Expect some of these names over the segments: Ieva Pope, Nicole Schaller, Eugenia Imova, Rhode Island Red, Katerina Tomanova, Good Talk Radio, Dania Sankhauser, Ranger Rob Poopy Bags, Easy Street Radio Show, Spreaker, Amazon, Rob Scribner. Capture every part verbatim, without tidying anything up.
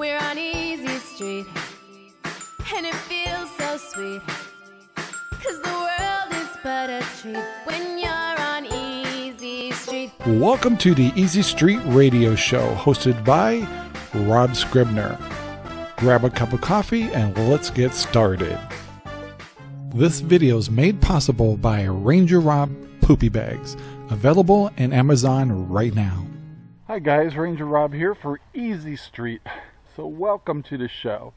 We're on Easy Street, and it feels so sweet, 'cause the world is but a treat when you're on Easy Street. Welcome to the Easy Street Radio Show, hosted by Rob Scribner. Grab a cup of coffee and let's get started. This video is made possible by Ranger Rob Poopy Bags, available in Amazon right now. Hi guys, Ranger Rob here for Easy Street. So welcome to the show.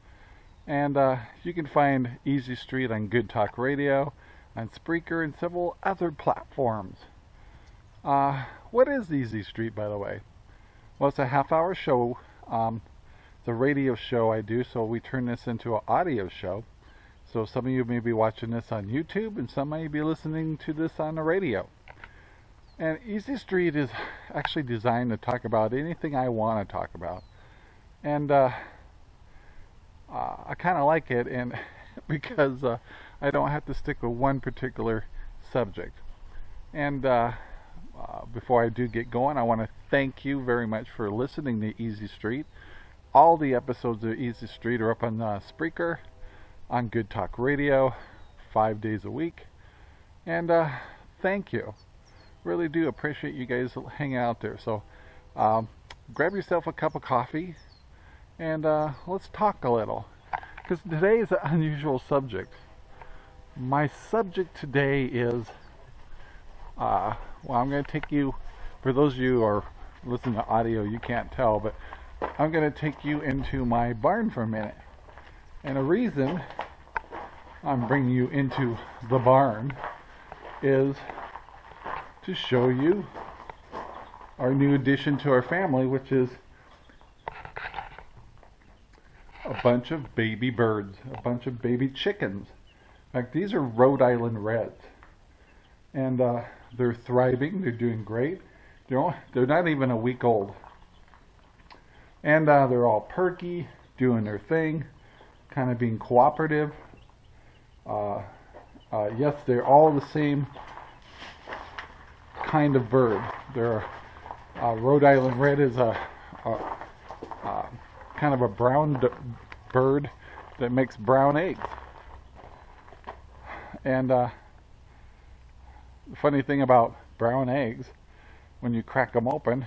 And uh, you can find Easy Street on Good Talk Radio, on Spreaker, and several other platforms. Uh, what is Easy Street, by the way? Well, it's a half-hour show. Um, it's a radio show I do, so we turn this into an audio show. So some of you may be watching this on YouTube, and some may be listening to this on the radio. And Easy Street is actually designed to talk about anything I want to talk about. And uh, uh, I kind of like it and because uh, I don't have to stick with one particular subject. And uh, uh, before I do get going, I want to thank you very much for listening to Easy Street. All the episodes of Easy Street are up on uh, Spreaker, on Good Talk Radio, five days a week. And uh, thank you. Really do appreciate you guys hanging out there. So um, grab yourself a cup of coffee and uh, let's talk a little, because today is an unusual subject. My subject today is uh, well, I'm going to take you, for those of you who are listening to audio, you can't tell, but I'm going to take you into my barn for a minute. And the reason I'm bringing you into the barn is to show you our new addition to our family, which is a bunch of baby birds, a bunch of baby chickens. In fact, these are Rhode Island Reds, and uh, they're thriving, they're doing great. They're, they're not even a week old, and uh, they're all perky, doing their thing, kind of being cooperative. Uh, uh, yes, they're all the same kind of bird. They're uh, Rhode Island Red is a, a, a kind of a brown bird that makes brown eggs. And uh, the funny thing about brown eggs, when you crack them open,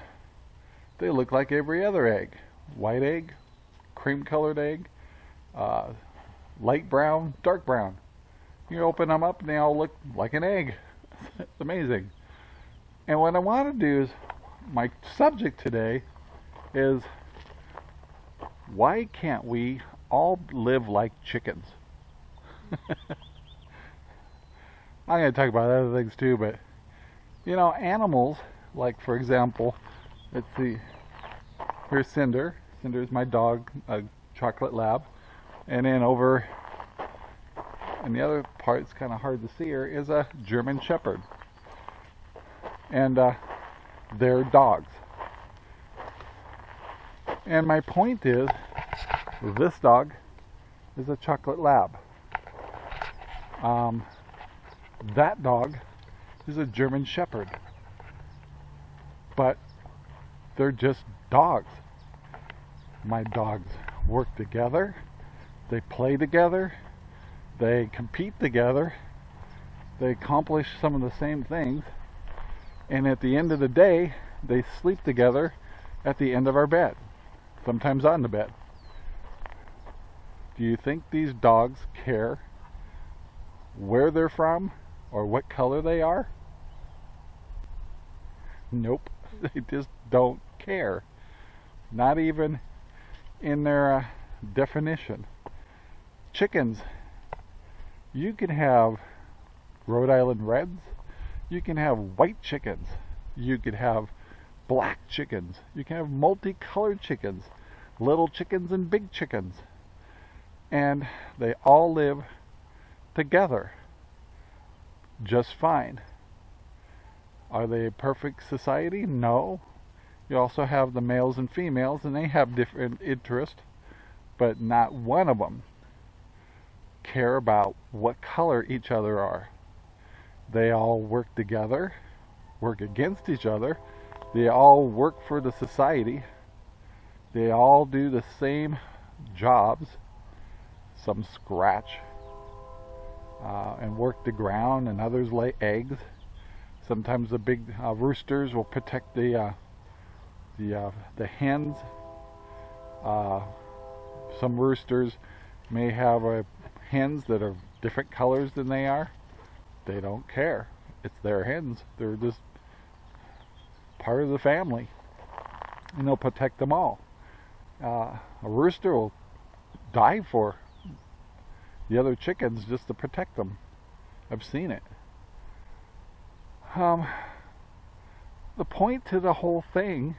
they look like every other egg: white egg, cream-colored egg, uh, light brown, dark brown. You open them up, and they all look like an egg. It's amazing. And what I want to do is, my subject today is, why can't we all live like chickens? I'm going to talk about other things too, but, you know, animals, like for example, let's see, here's Cinder. Cinder is my dog, a chocolate lab. And then over, and the other part, it's kind of hard to see here, is a German Shepherd. And uh, they're dogs. And my point is, this dog is a chocolate lab. Um, that dog is a German Shepherd. But they're just dogs. My dogs work together. They play together. They compete together. They accomplish some of the same things. And at the end of the day, they sleep together at the end of our bed, sometimes on the bed. Do you think these dogs care where they're from or what color they are? Nope, they just don't care. Not even in their uh, definition. Chickens, you can have Rhode Island Reds, you can have white chickens, you could have black chickens, you can have multicolored chickens, little chickens and big chickens, and they all live together just fine. Are they a perfect society? No. You also have the males and females, and they have different interests, but not one of them care about what color each other are. They all work together, work against each other. They all work for the society. They all do the same jobs, some scratch uh, and work the ground, and others lay eggs. Sometimes the big uh, roosters will protect the uh, the uh, the hens. Uh, some roosters may have uh, hens that are different colors than they are. They don't care. It's their hens. They're just part of the family, and they'll protect them all. Uh, a rooster will die for the other chickens just to protect them. I've seen it. Um, the point to the whole thing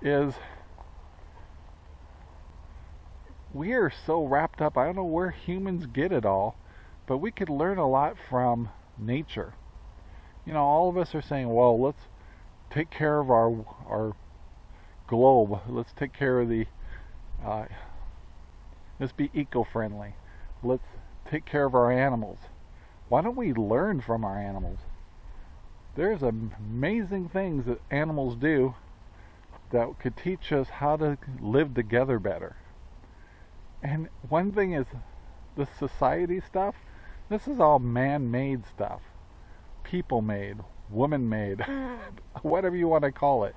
is we are so wrapped up. I don't know where humans get it all, but we could learn a lot from nature. You know, all of us are saying, well, let's take care of our our globe. Let's take care of the uh, let's be eco-friendly. Let's take care of our animals. Why don't we learn from our animals? There's amazing things that animals do that could teach us how to live together better. And one thing is the society stuff. This is all man-made stuff. People-made, woman-made, whatever you want to call it.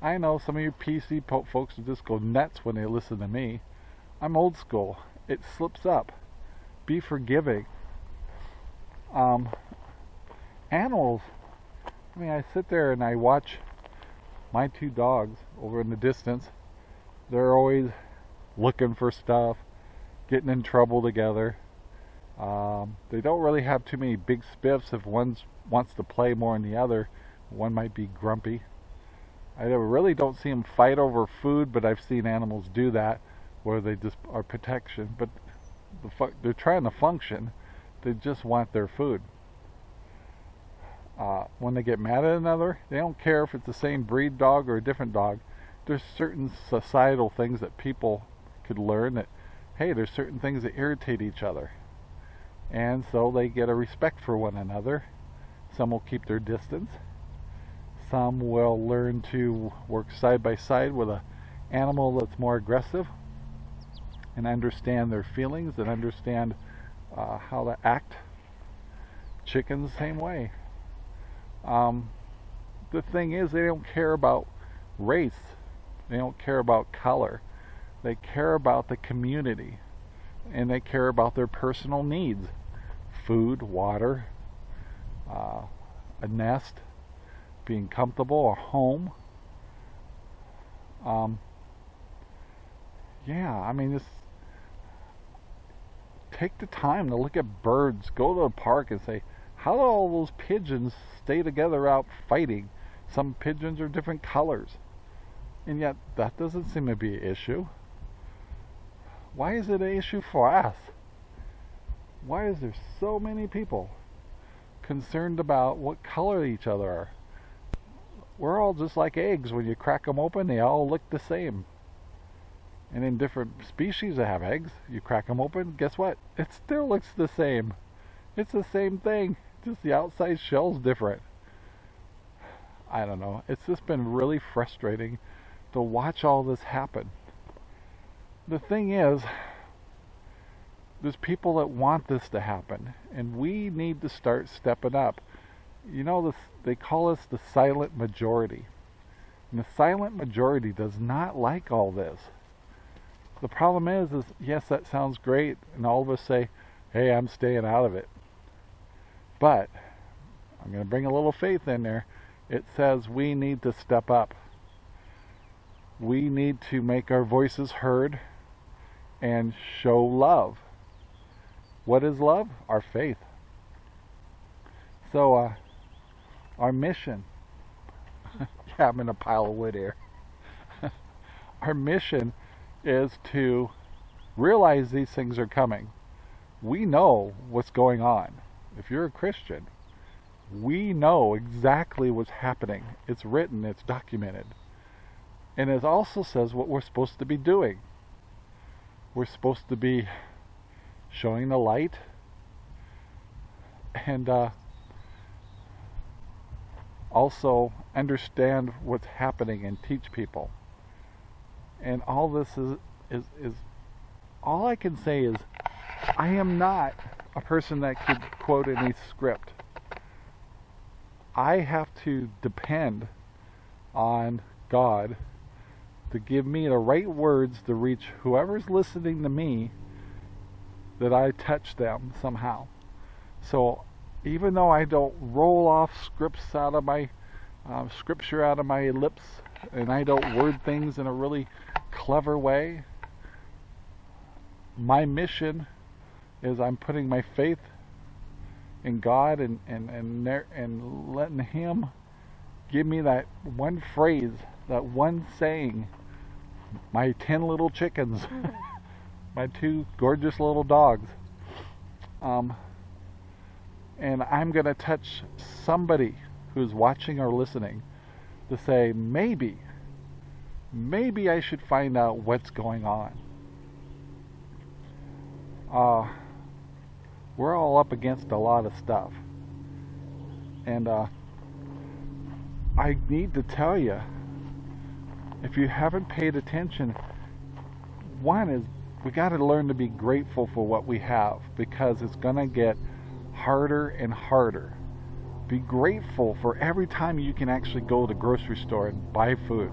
I know some of you P C folks just go nuts when they listen to me. I'm old school. It slips up. Be forgiving. Um, animals. I mean, I sit there and I watch my two dogs over in the distance. They're always looking for stuff, getting in trouble together. Um, they don't really have too many big spiffs. If one wants to play more than the other, one might be grumpy. I really don't see them fight over food, but I've seen animals do that where they just are protection. But the fu- they're trying to function. They just want their food. Uh, when they get mad at another, they don't care if it's the same breed dog or a different dog. There's certain societal things that people could learn that, hey, there's certain things that irritate each other. And so they get a respect for one another. Some will keep their distance. Some will learn to work side by side with an animal that's more aggressive and understand their feelings and understand uh, how to act. Chickens, same way. Um, the thing is, they don't care about race. They don't care about color. They care about the community, and they care about their personal needs. Food, water, uh, a nest, being comfortable, a home. Um, yeah, I mean, this, take the time to look at birds. Go to a park and say, how do all those pigeons stay together out fighting? Some pigeons are different colors. And yet, that doesn't seem to be an issue. Why is it an issue for us? Why is there so many people concerned about what color each other are? We're all just like eggs. When you crack them open, they all look the same. And in different species that have eggs, you crack them open, guess what? It still looks the same. It's the same thing. Just the outside shell's different. I don't know. It's just been really frustrating to watch all this happen. The thing is, there's people that want this to happen, and we need to start stepping up. You know, this, they call us the silent majority. And the silent majority does not like all this. The problem is, is yes, that sounds great, and all of us say, hey, I'm staying out of it. But I'm going to bring a little faith in there. It says we need to step up. We need to make our voices heard and show love. What is love? Our faith. So uh, our mission, yeah, I'm in a pile of wood here. Our mission is to realize these things are coming. We know what's going on. If you're a Christian, we know exactly what's happening. It's written, it's documented. And it also says what we're supposed to be doing. We're supposed to be showing the light and uh, also understand what's happening and teach people. And all this is, is, is, all I can say is, I am not a person that could quote any script. I have to depend on God to give me the right words to reach whoever's listening to me, that I touch them somehow. So even though I don't roll off scripts out of my, uh, scripture out of my lips, and I don't word things in a really clever way, my mission is I'm putting my faith in God and, and, and, there, and letting Him give me that one phrase, that one saying, my ten little chickens, my two gorgeous little dogs. Um, and I'm going to touch somebody who's watching or listening to say, maybe, maybe I should find out what's going on. Uh, we're all up against a lot of stuff, and uh, I need to tell you, if you haven't paid attention, one is we got to learn to be grateful for what we have, because it's going to get harder and harder. Be grateful for every time you can actually go to the grocery store and buy food.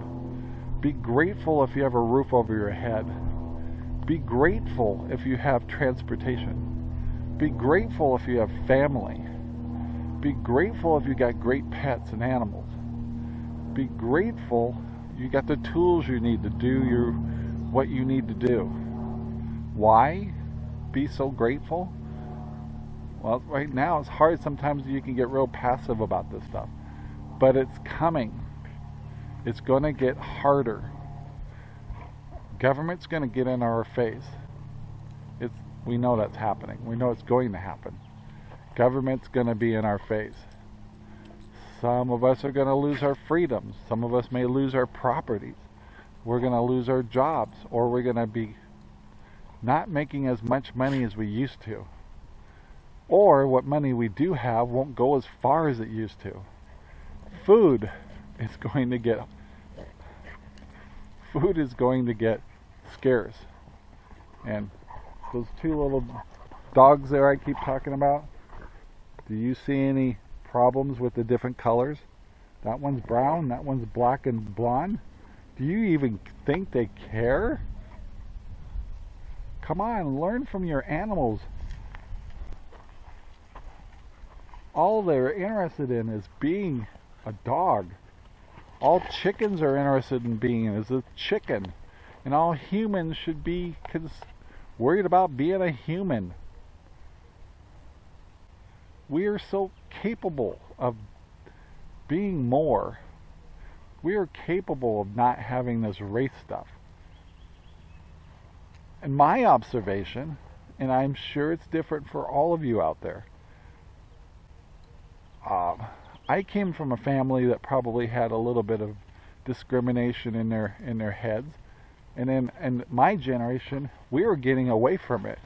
Be grateful if you have a roof over your head. Be grateful if you have transportation. Be grateful if you have family. Be grateful if you got great pets and animals. Be grateful you got the tools you need to do your what you need to do. Why be so grateful? Well, right now it's hard. Sometimes you can get real passive about this stuff, but it's coming. It's going to get harder. Government's going to get in our face. It's, we know that's happening. We know it's going to happen. Government's going to be in our face. Some of us are going to lose our freedoms. Some of us may lose our properties. We're going to lose our jobs, or we're going to be not making as much money as we used to. Or what money we do have won't go as far as it used to. Food is going to get food is going to get scarce. And those two little dogs there I keep talking about, do you see any problems with the different colors? That one's brown, that one's black and blonde. Do you even think they care? Come on, learn from your animals. All they're interested in is being a dog. All chickens are interested in being is a chicken. And all humans should be cons worried about being a human. We are so capable of being more. We are capable of not having this race stuff. And my observation, and I'm sure it's different for all of you out there, uh, I came from a family that probably had a little bit of discrimination in their in their heads, and then and my generation, we were getting away from it.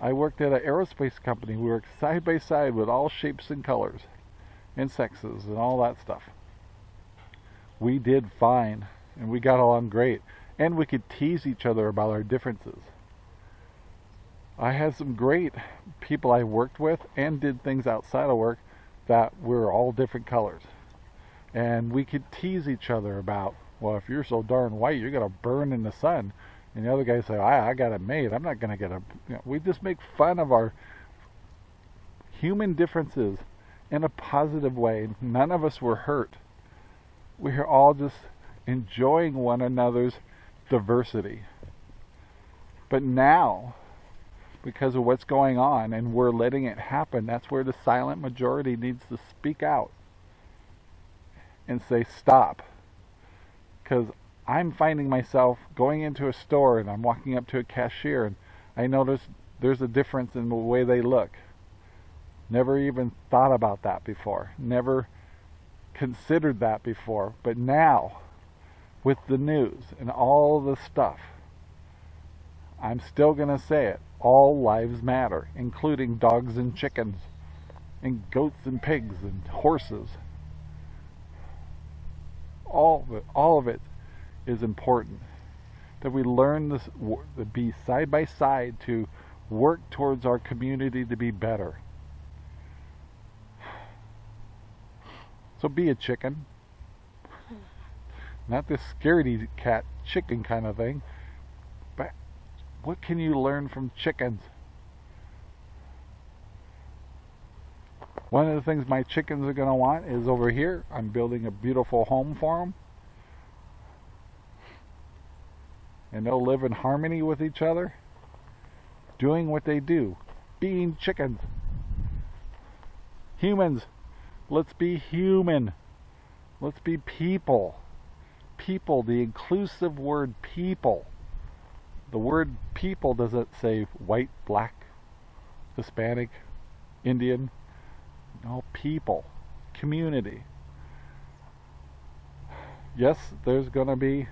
I worked at an aerospace company. We worked side by side with all shapes and colors and sexes and all that stuff. We did fine, and we got along great, and we could tease each other about our differences. I had some great people I worked with and did things outside of work that we're all different colors, and we could tease each other about, well, if you're so darn white, you're gonna burn in the sun. And the other guy said, I, I got it made. I'm not going to get a... You know, we just make fun of our human differences in a positive way. None of us were hurt. We are all just enjoying one another's diversity. But now, because of what's going on and we're letting it happen, that's where the silent majority needs to speak out and say, stop. Because I'm finding myself going into a store and I'm walking up to a cashier and I notice there's a difference in the way they look. Never even thought about that before. Never considered that before. But now, with the news and all the stuff, I'm still going to say it. All lives matter, including dogs and chickens and goats and pigs and horses. All of it, all of it is important. that we learn this, to be side by side, to work towards our community to be better. So be a chicken. Not this scaredy cat chicken kind of thing, but what can you learn from chickens? One of the things my chickens are going to want is over here. I'm building a beautiful home for them. And they'll live in harmony with each other, doing what they do, being chickens. Humans, let's be human. Let's be people. People, the inclusive word people. The word people doesn't say white, black, Hispanic, Indian. No, people, community. Yes, there's going to be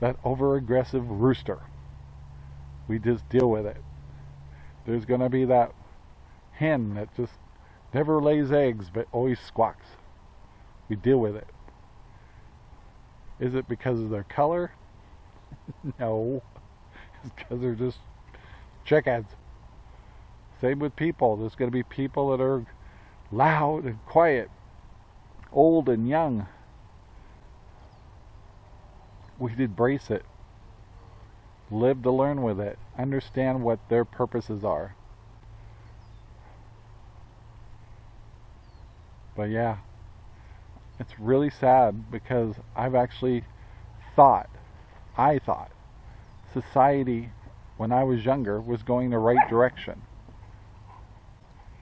that over-aggressive rooster. We just deal with it. There's going to be that hen that just never lays eggs but always squawks. We deal with it. Is it because of their color? No. It's because they're just chickens. Same with people. There's going to be people that are loud and quiet, old and young. We should embrace it. Live to learn with it. Understand what their purposes are. But yeah, it's really sad because I've actually thought, I thought, society when I was younger was going the right direction.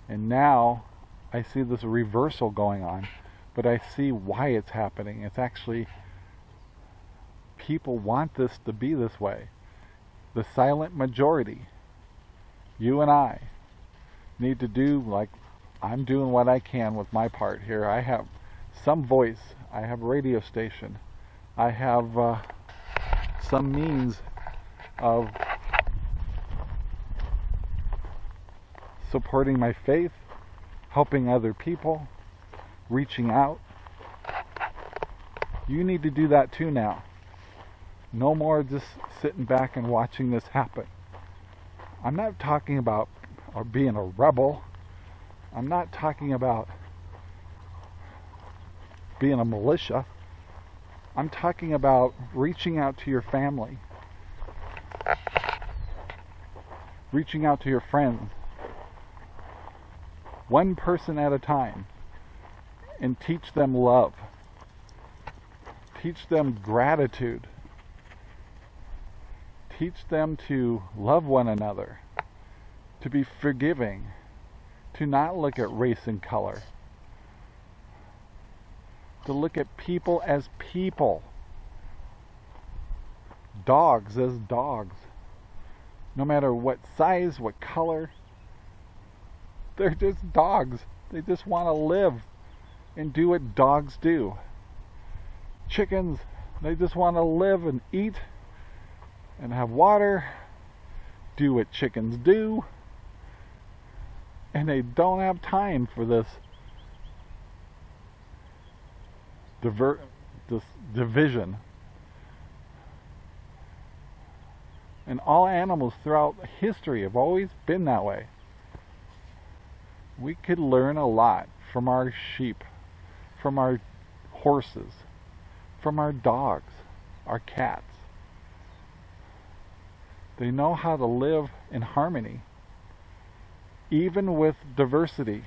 And now I see this reversal going on, but I see why it's happening. It's actually people want this to be this way. The silent majority, you and I, need to do, like, I'm doing what I can with my part here. I have some voice. I have a radio station. I have uh, some means of supporting my faith, helping other people, reaching out. You need to do that too now. No more just sitting back and watching this happen. I'm not talking about or being a rebel. I'm not talking about being a militia. I'm talking about reaching out to your family, reaching out to your friends, one person at a time, and teach them love. Teach them gratitude. Teach them to love one another, to be forgiving, to not look at race and color, to look at people as people, dogs as dogs, no matter what size, what color. They're just dogs. They just want to live and do what dogs do. Chickens, they just want to live and eat and have water, do what chickens do, and they don't have time for this, diver this division. And all animals throughout history have always been that way. We could learn a lot from our sheep, from our horses, from our dogs, our cats. They know how to live in harmony, even with diversity.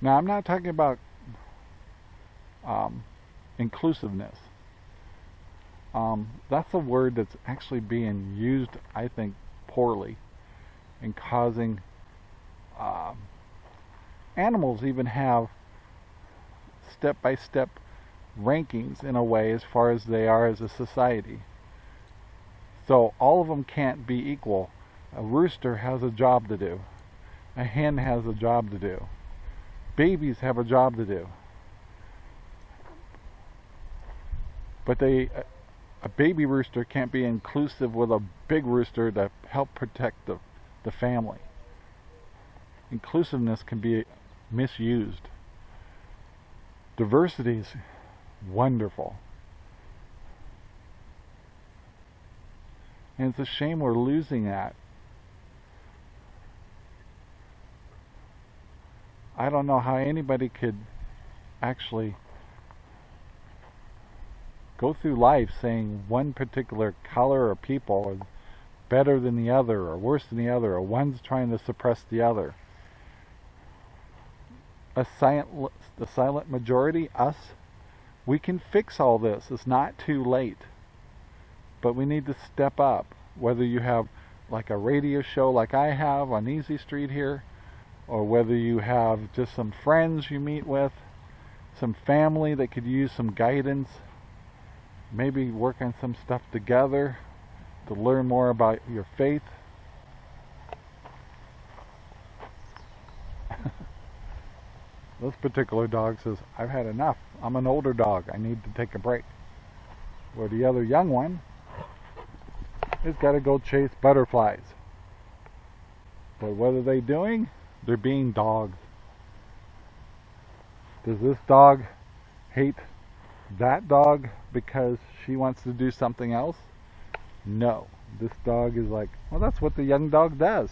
Now, I'm not talking about um, inclusiveness. Um, that's a word that's actually being used, I think, poorly, and causing um, animals even have step-by-step rankings in a way as far as they are as a society. So all of them can't be equal. A rooster has a job to do. A hen has a job to do. Babies have a job to do. But they, a baby rooster can't be inclusive with a big rooster to help protect the the family. Inclusiveness can be misused. Diversity is wonderful. And it's a shame we're losing that. I don't know how anybody could actually go through life saying one particular color or people is better than the other or worse than the other, or one's trying to suppress the other. A silent, the silent majority, us, we can fix all this. It's not too late. But we need to step up. Whether you have like a radio show like I have on Easy Street here, or whether you have just some friends you meet with, some family that could use some guidance, maybe work on some stuff together to learn more about your faith. This particular dog says, I've had enough. I'm an older dog. I need to take a break. Or the other young one has got to go chase butterflies. But what are they doing? They're being dogs. Does this dog hate that dog because she wants to do something else? No. This dog is like, well, that's what the young dog does.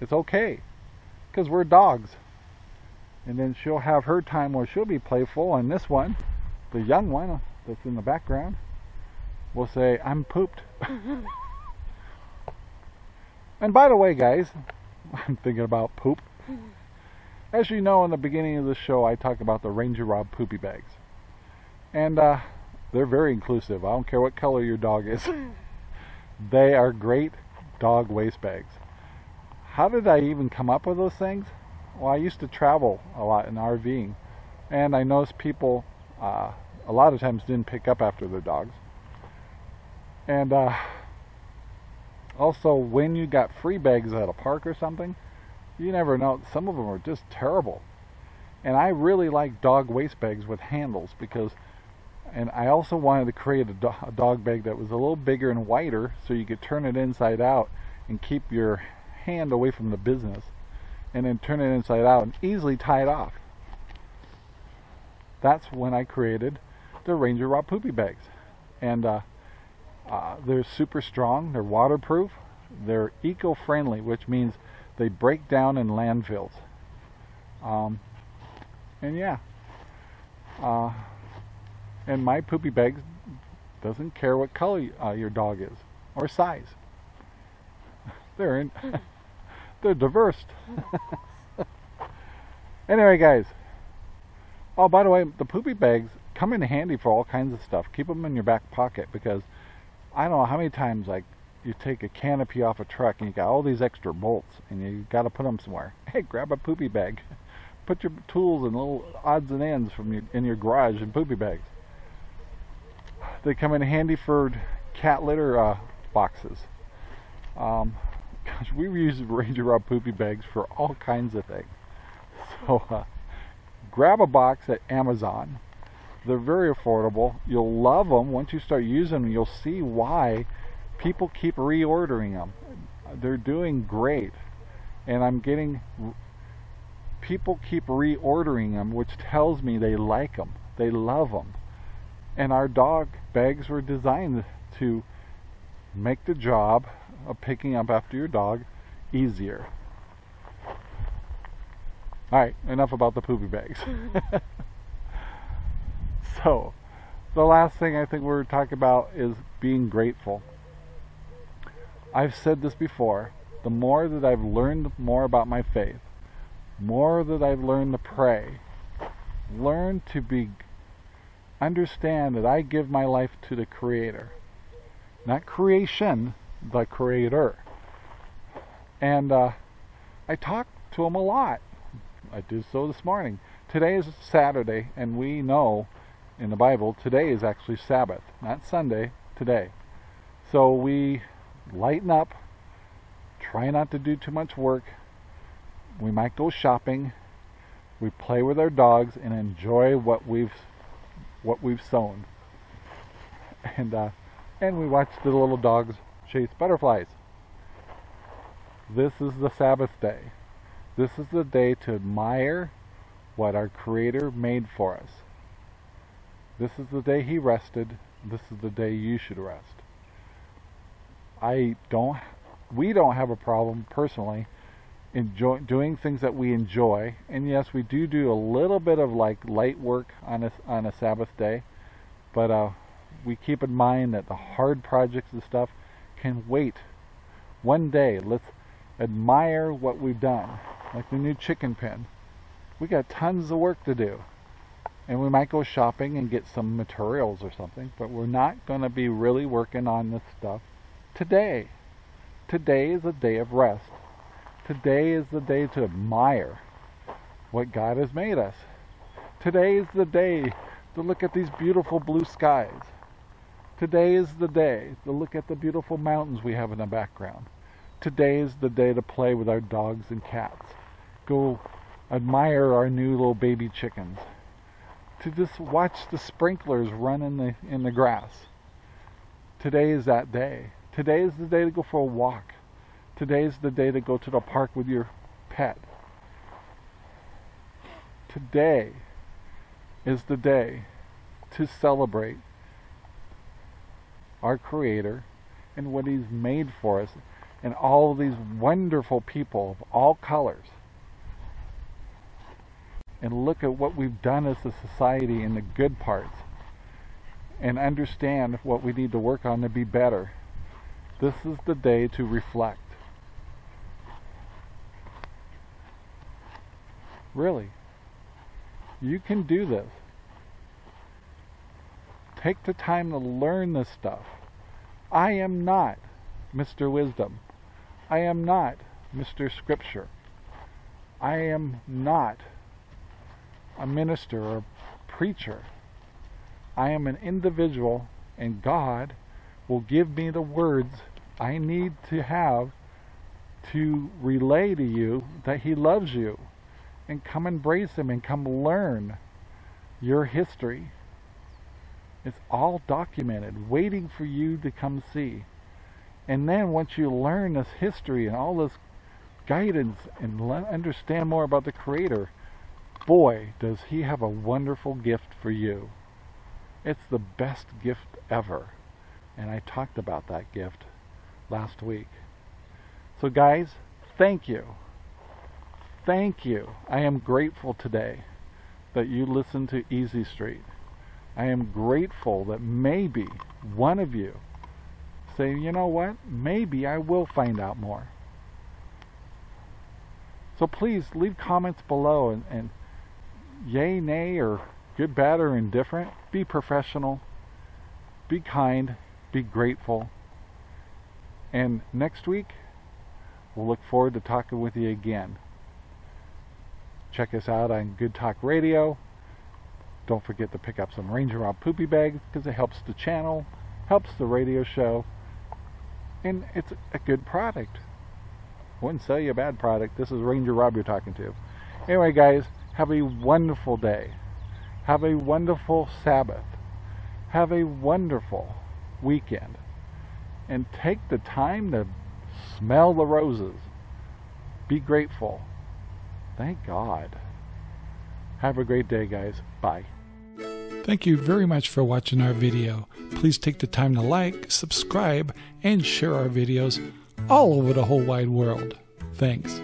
It's okay, because we're dogs. And then she'll have her time where she'll be playful, and this one, the young one that's in the background, will say, I'm pooped. And by the way, guys, I'm thinking about poop. As you know, in the beginning of the show, I talk about the Ranger Rob Poopy Bags. And uh, they're very inclusive. I don't care what color your dog is. They are great dog waste bags. How did I even come up with those things? Well, I used to travel a lot in RVing, and I noticed people uh, a lot of times didn't pick up after their dogs. And uh, also, when you got free bags at a park or something, you never know. Some of them are just terrible. And I really like dog waste bags with handles because, and I also wanted to create a, do a dog bag that was a little bigger and wider so you could turn it inside out and keep your hand away from the business, and then turn it inside out and easily tie it off. That's when I created the Ranger Rob Poopy Bags. And uh, uh, they're super strong, they're waterproof, they're eco-friendly, which means they break down in landfills. Um, and yeah, uh, and my Poopy Bags doesn't care what color uh, your dog is, or size. They're in... They're diverse. Anyway, guys. Oh, by the way, the poopy bags come in handy for all kinds of stuff. Keep them in your back pocket because I don't know how many times, like, you take a canopy off a truck and you got all these extra bolts and you got to put them somewhere. Hey, grab a poopy bag. Put your tools and little odds and ends from your, in your garage in poopy bags. They come in handy for cat litter uh, boxes. Um... Gosh, we use Ranger Rob Poopy Bags for all kinds of things. So, uh, grab a box at Amazon. They're very affordable. You'll love them. Once you start using them, you'll see why people keep reordering them. They're doing great. And I'm getting... people keep reordering them, which tells me they like them. They love them. And our dog bags were designed to make the job of picking up after your dog easier. Alright, enough about the poopy bags. So, the last thing I think we're talking about is being grateful. I've said this before, the more that I've learned more about my faith, more that I've learned to pray, learn to be, understand that I give my life to the Creator. Not creation, the Creator. And uh, I talk to him a lot. I did so this morning. Today is Saturday, and we know in the Bible today is actually Sabbath, not Sunday, today. So we lighten up, try not to do too much work, we might go shopping, we play with our dogs and enjoy what we've what we've sown. And uh, and we watch the little dogs chase butterflies. This is the Sabbath day. This is the day to admire what our Creator made for us. This is the day he rested. This is the day you should rest. I don't, we don't have a problem personally enjoy doing things that we enjoy. And yes, we do do a little bit of like light work on a, on a Sabbath day, but uh, we keep in mind that the hard projects and stuff can wait. One day, let's admire what we've done. Like the new chicken pen. We got tons of work to do. And we might go shopping and get some materials or something, but we're not going to be really working on this stuff today. Today is a day of rest. Today is the day to admire what God has made us. Today is the day to look at these beautiful blue skies. Today is the day to look at the beautiful mountains we have in the background. Today is the day to play with our dogs and cats. Go admire our new little baby chickens. To just watch the sprinklers run in the in the grass. Today is that day. Today is the day to go for a walk. Today is the day to go to the park with your pet. Today is the day to celebrate our Creator and what He's made for us and all these wonderful people of all colors. And look at what we've done as a society in the good parts, and understand what we need to work on to be better. This is the day to reflect. Really, you can do this. Take the time to learn this stuff. I am not Mister Wisdom. I am not Mister Scripture. I am not a minister or a preacher. I am an individual, and God will give me the words I need to have to relay to you that He loves you, and come embrace Him and come learn your history. It's all documented, waiting for you to come see. And then once you learn this history and all this guidance and understand more about the Creator, boy, does He have a wonderful gift for you. It's the best gift ever. And I talked about that gift last week. So guys, thank you. Thank you. I am grateful today that you listened to Easy Street. I am grateful that maybe one of you say, you know what, maybe I will find out more. So please leave comments below, and, and yay, nay, or good, bad, or indifferent. Be professional, be kind, be grateful. And next week, we'll look forward to talking with you again. Check us out on Good Talk Radio. Don't forget to pick up some Ranger Rob Poopy Bags, because it helps the channel, helps the radio show, and it's a good product. Wouldn't sell you a bad product. This is Ranger Rob you're talking to. Anyway, guys, have a wonderful day. Have a wonderful Sabbath. Have a wonderful weekend. And take the time to smell the roses. Be grateful. Thank God. Have a great day, guys. Bye. Thank you very much for watching our video. Please take the time to like, subscribe, and share our videos all over the whole wide world. Thanks.